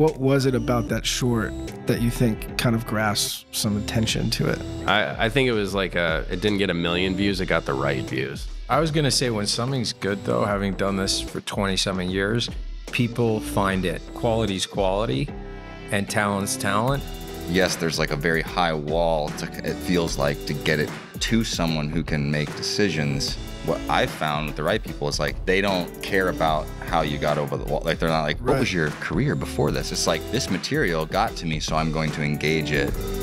What was it about that short that you think kind of grasped some attention to it? I think it was like it didn't get a million views, it got the right views. I was gonna say, when something's good though, having done this for 20-something years, people find it. Quality's quality and talent's talent. Yes, there's like a very high wall, it feels like, to get it to someone who can make decisions. What I found with the right people is like, they don't care about how you got over the wall. Like, they're not like, what was your career before this? It's like, this material got to me, so I'm going to engage it.